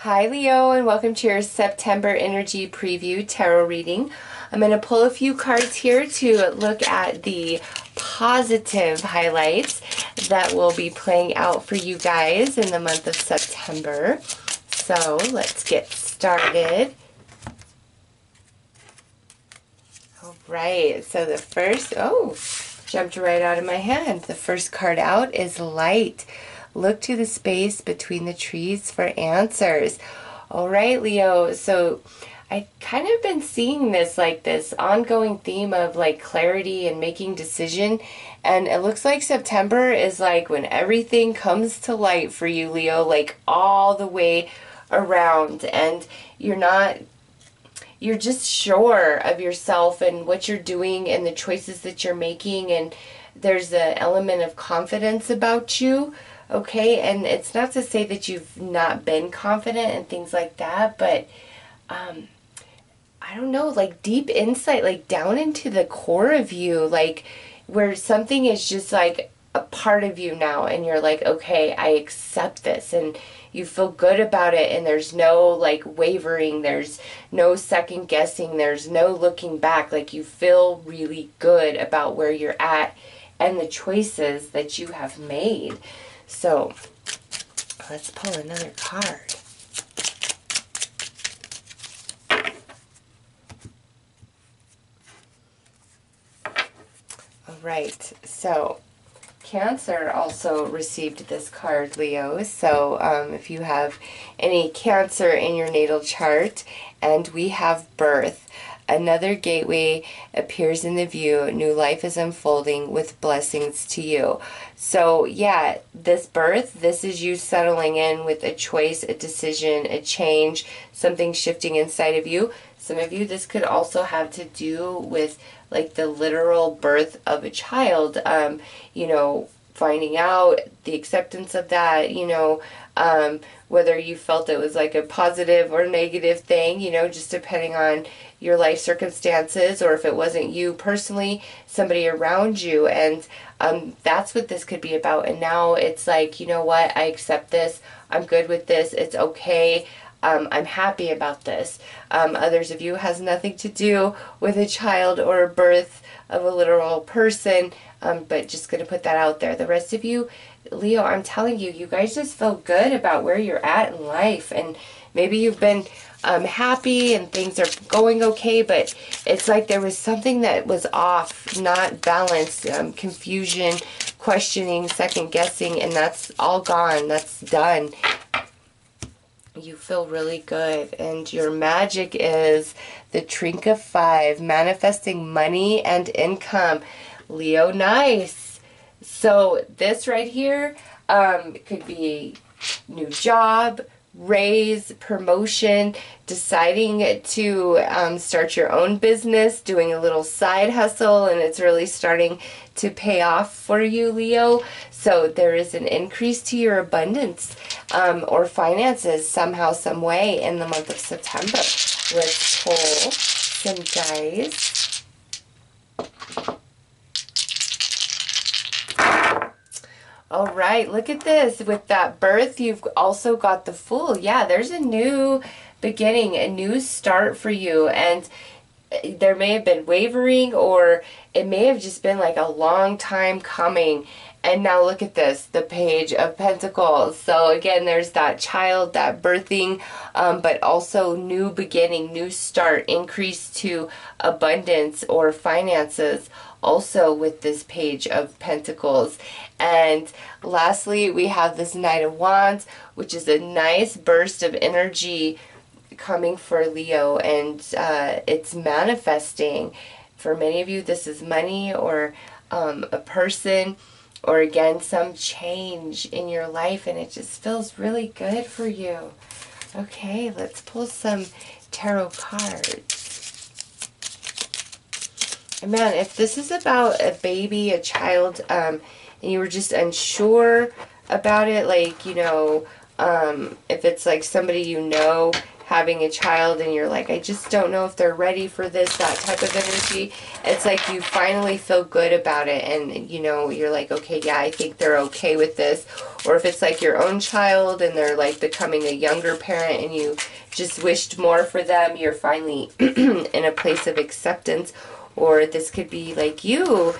Hi Leo, and welcome to your September Energy Preview Tarot reading. I'm going to pull a few cards here to look at the positive highlights that will be playing out for you guys in the month of September. So let's get started. Alright, so the first, jumped right out of my hand. The first card out is Light. Look to the space between the trees for answers. All right, Leo. So I kind of been seeing this ongoing theme of clarity and making decision. And it looks like September is when everything comes to light for you, Leo, all the way around. And you're just sure of yourself and what you're doing and the choices that you're making. And there's an element of confidence about you. Okay, and it's not to say that you've not been confident and things like that, but I don't know, deep insight, down into the core of you, where something is just a part of you now, and you're okay, I accept this, and you feel good about it, and there's no wavering, there's no second guessing, there's no looking back, you feel really good about where you're at and the choices that you have made. So, let's pull another card. Alright, so Cancer also received this card, Leo. So, if you have any Cancer in your natal chart, and we have Birth. Another gateway appears in the view. New life is unfolding with blessings to you. So yeah, this Birth, this is you settling in with a choice, a decision, a change, something shifting inside of you. Some of you, this could also have to do with the literal birth of a child, you know, finding out the acceptance of that, you know, whether you felt it was a positive or negative thing, you know, just depending on your life circumstances, or if it wasn't you personally, somebody around you. And that's what this could be about. And now it's you know what, I accept this, I'm good with this, it's okay. I'm happy about this. Others of you has nothing to do with a child or a birth of a literal person, but just going to put that out there. The rest of you, Leo, I'm telling you, you guys just feel good about where you're at in life, and maybe you've been happy and things are going okay, but it's there was something that was off, not balanced, confusion, questioning, second guessing, and that's all gone. That's done. You feel really good, and your magic is the Trink of 5, manifesting money and income. Leo, nice. So this right here could be new job, raise, promotion, deciding to start your own business, doing a little side hustle, and it's really starting to pay off for you, Leo. So there is an increase to your abundance or finances somehow, some way in the month of September. Let's pull some dice. All right, look at this. With that Birth, you've also got the Fool. Yeah, there's a new beginning, a new start for you. And there may have been wavering, or it may have just been a long time coming. And now look at this, the Page of Pentacles. So again, there's that child, that birthing, but also new beginning, new start, increase to abundance or finances, also with this Page of Pentacles. And lastly, we have this Knight of Wands, which is a nice burst of energy coming for Leo, and it's manifesting. For many of you, this is money or a person, or again, some change in your life, and it just feels really good for you. Okay, let's pull some tarot cards. And man, if this is about a baby, a child, and you were just unsure about it, if it's somebody you know having a child and you're like, I just don't know if they're ready for this, that type of energy. It's like you finally feel good about it and, you know, you're like, okay, yeah, I think they're okay with this. Or if it's like your own child and they're like becoming a younger parent and you just wished more for them, you're finally in a place of acceptance. Or this could be like your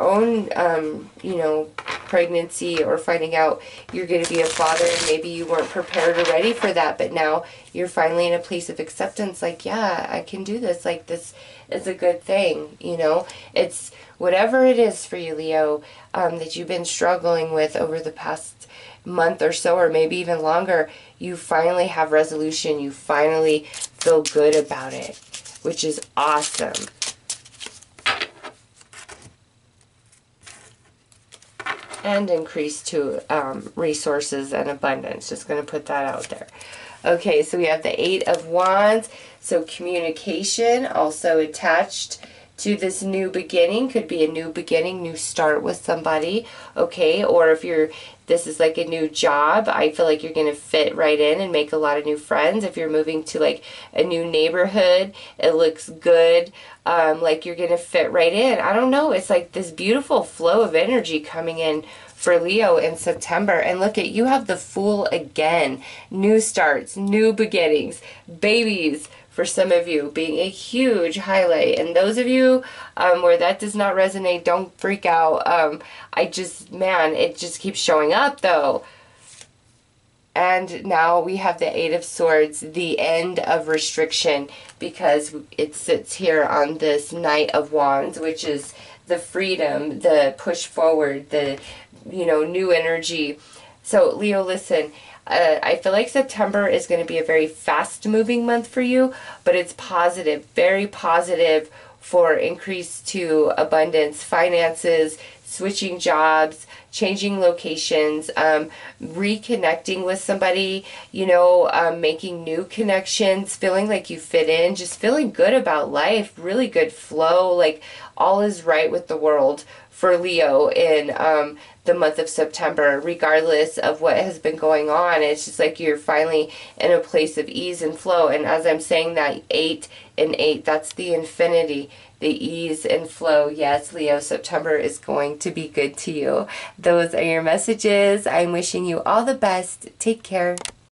own, you know, pregnancy, or finding out you're going to be a father and maybe you weren't prepared or ready for that, but now you're finally in a place of acceptance, like, yeah, I can do this, like, this is a good thing, you know. It's whatever it is for you, Leo, that you've been struggling with over the past month or so, or maybe even longer, you finally have resolution, you finally feel good about it, which is awesome. And increase to resources and abundance. Just going to put that out there. Okay, so we have the 8 of Wands. So communication also attached to this new beginning. Could be a new beginning, new start with somebody. Okay, or if you're, this is like a new job, I feel like you're going to fit right in and make a lot of new friends. If you're moving to like a new neighborhood, it looks good. Like you're going to fit right in. I don't know. It's like this beautiful flow of energy coming in for Leo in September. And look at, you have the Fool again. New starts, new beginnings, babies for some of you being a huge highlight. And those of you where that does not resonate, don't freak out. I just, man, it just keeps showing up though. And now we have the 8 of Swords, the end of restriction, because it sits here on this Knight of Wands, which is the freedom, the push forward, the, you know, new energy. So Leo, listen, I feel like September is going to be a very fast moving month for you, but it's positive, very positive for increase to abundance, finances, switching jobs, changing locations, reconnecting with somebody, you know, making new connections, feeling like you fit in, just feeling good about life, really good flow, like all is right with the world for Leo in the month of September, regardless of what has been going on. It's just like you're finally in a place of ease and flow. And as I'm saying that, 8 and 8, that's the infinity, the ease and flow. Yes, Leo, September is going to be good to you. Those are your messages. I'm wishing you all the best. Take care.